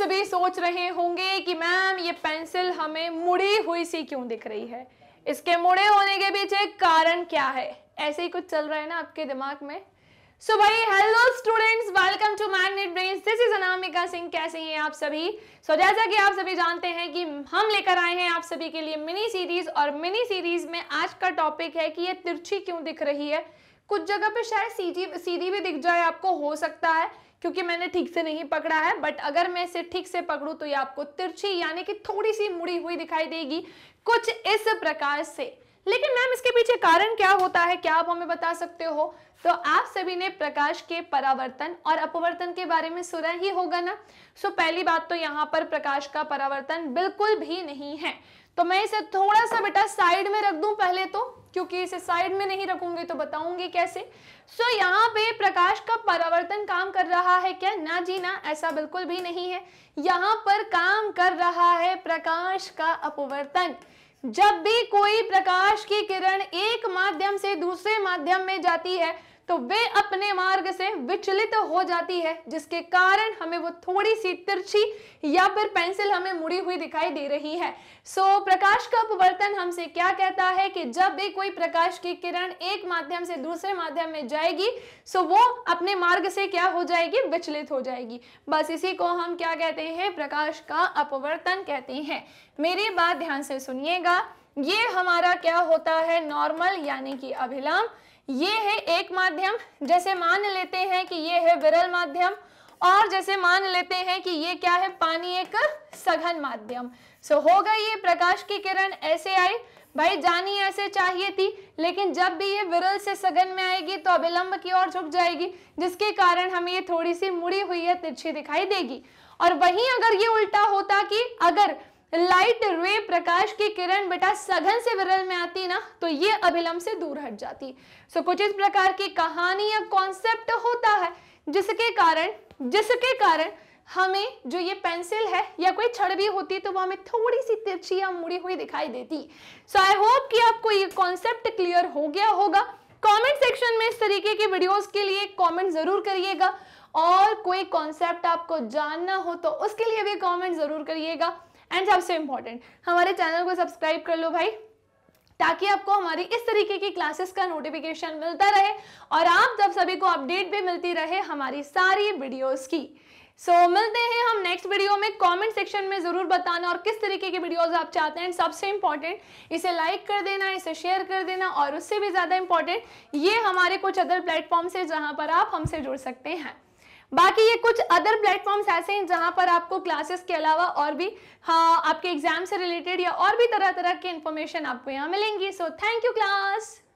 Students भी सोच रहे होंगे कि मैम ये पेंसिल हमें मुड़ी हुई सी क्यों दिख रही है, इसके मुड़े होने के पीछे कारण क्या है, ऐसे ही कुछ चल रहा है ना आपके दिमाग में। सो भाई hello students, welcome to magnet brains, this is Anamika Singh. कैसे हैं आप सभी? सो जैसा कि आप सभी जानते हैं कि हम लेकर आए हैं आप सभी के लिए मिनी सीरीज, और मिनी सीरीज में आज का टॉपिक है कि ये तिरछी क्यों दिख रही है। कुछ जगह पे शायद सीधी भी दिख जाए आपको, हो सकता है, क्योंकि मैंने ठीक से नहीं पकड़ा है, बट अगर मैं इसे ठीक से पकड़ूं तो ये आपको तिरछी यानी कि थोड़ी सी मुड़ी हुई दिखाई देगी, कुछ इस प्रकार से। लेकिन मैम इसके पीछे कारण क्या होता है, क्या आप हमें बता सकते हो? तो आप सभी ने प्रकाश के परावर्तन और अपवर्तन के बारे में सुना ही होगा ना। सो पहली बात तो यहाँ पर प्रकाश का परावर्तन बिल्कुल भी नहीं है। तो मैं इसे थोड़ा सा बेटा साइड में रख दूं पहले तो, क्योंकि इसे साइड में नहीं रखूंगी तो बताऊंगी कैसे। सो यहाँ पे प्रकाश का परावर्तन काम कर रहा है क्या? ना जी ना, ऐसा बिल्कुल भी नहीं है। यहाँ पर काम कर रहा है प्रकाश का अपवर्तन। जब भी कोई प्रकाश की किरण एक माध्यम से दूसरे माध्यम में जाती है तो वे अपने मार्ग से विचलित हो जाती है, जिसके कारण हमें वो थोड़ी सी तिरछी या फिर पेंसिल हमें मुड़ी हुई दिखाई दे रही है। सो प्रकाश का अपवर्तन हमसे क्या कहता है कि जब भी कोई प्रकाश की किरण एक माध्यम से दूसरे माध्यम में जाएगी सो वो अपने मार्ग से क्या हो जाएगी? विचलित हो जाएगी। बस इसी को हम क्या कहते हैं? प्रकाश का अपवर्तन कहते हैं। मेरी बात ध्यान से सुनिएगा, ये हमारा क्या होता है? नॉर्मल यानी कि अभिलंब। ये है एक माध्यम, जैसे मान लेते हैं कि ये है विरल माध्यम, और जैसे मान लेते हैं कि ये क्या है? पानी, एक सघन माध्यम। सो होगा ये प्रकाश की किरण ऐसे आई, भाई जानी ऐसे चाहिए थी, लेकिन जब भी ये विरल से सघन में आएगी तो अभिलंब की ओर झुक जाएगी, जिसके कारण हमें ये थोड़ी सी मुड़ी हुई या तिरछी दिखाई देगी। और वहीं अगर ये उल्टा होता कि अगर लाइट रे प्रकाश की किरण बेटा सघन से विरल में आती ना तो ये अभिलंब से दूर हट जाती। सो कुछ इस प्रकार की कहानी या कॉन्सेप्ट होता है, जिसके कारण हमें जो ये पेंसिल है या कोई छड़ भी होती तो वो हमें थोड़ी सी तिरछी या मुड़ी हुई दिखाई देती। सो आई होप कि आपको ये कॉन्सेप्ट क्लियर हो गया होगा। कमेंट सेक्शन में इस तरीके के वीडियोस के लिए कमेंट जरूर करिएगा, और कोई कॉन्सेप्ट आपको जानना हो तो उसके लिए भी कमेंट जरूर करिएगा। एंड सबसे इम्पोर्टेंट, हमारे चैनल को सब्सक्राइब कर लो भाई, ताकि आपको हमारी इस तरीके की क्लासेस का नोटिफिकेशन मिलता रहे और आप जब सभी को अपडेट भी मिलती रहे हमारी सारी वीडियोस की। सो मिलते हैं हम नेक्स्ट वीडियो में। कमेंट सेक्शन में ज़रूर बताना और किस तरीके के वीडियोस आप चाहते हैं। सबसे इम्पॉर्टेंट, इसे लाइक कर देना, इसे शेयर कर देना, और उससे भी ज़्यादा इम्पॉर्टेंट ये हमारे कुछ अदर प्लेटफॉर्म्स हैं जहाँ पर आप हमसे जुड़ सकते हैं। बाकी ये कुछ अदर प्लेटफॉर्म्स ऐसे हैं जहाँ पर आपको क्लासेस के अलावा और भी आपके एग्जाम से रिलेटेड या और भी तरह तरह के इन्फॉर्मेशन आपको यहाँ मिलेंगी। So thank you class.